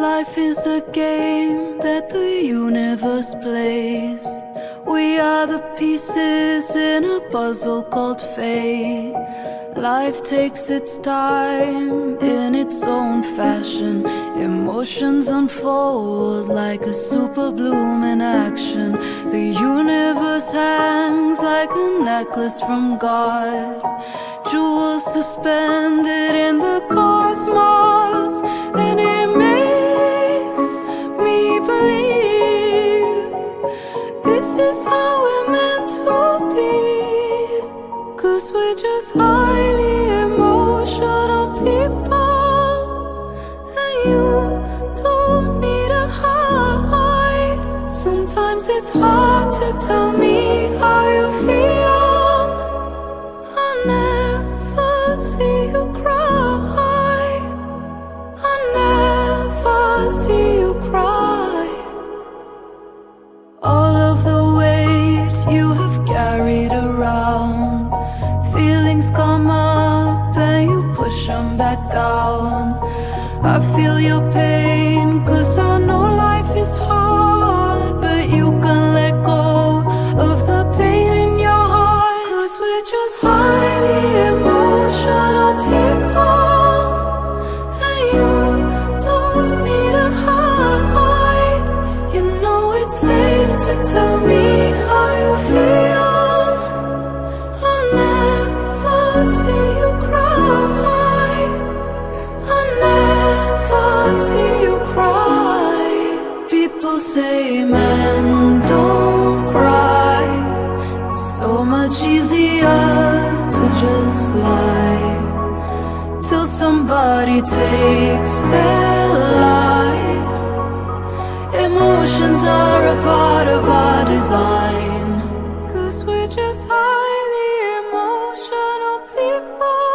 Life is a game that the universe plays. We are the pieces in a puzzle called fate. Life takes its time in its own fashion. Emotions unfold like a super bloom in action. The universe hangs like a necklace from God. Jewels suspended in the cosmos, and it makes me believe this is how we're meant to be. 'Cause we're just highly emotional people, and you don't need to hide. Sometimes it's hard to tell me how you feel. I never see you cry. I never see you cry. All of the weight you have carried around, feelings come up and you push them back down. I feel your pain 'cause I know life is hard, but you can let go of the pain in your heart. 'Cause we're just highly emotional people, and you don't need to hide. You know it's safe to tell me how you feel. I'll never see you cry. I'll never see you cry. People say men don't cry. It's so much easier to just lie till somebody takes their life. Emotions are a part of our design. 'Cause we're just highly emotional people,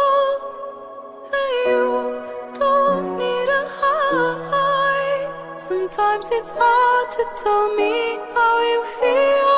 and you don't need to hide. Sometimes it's hard to tell me how you feel.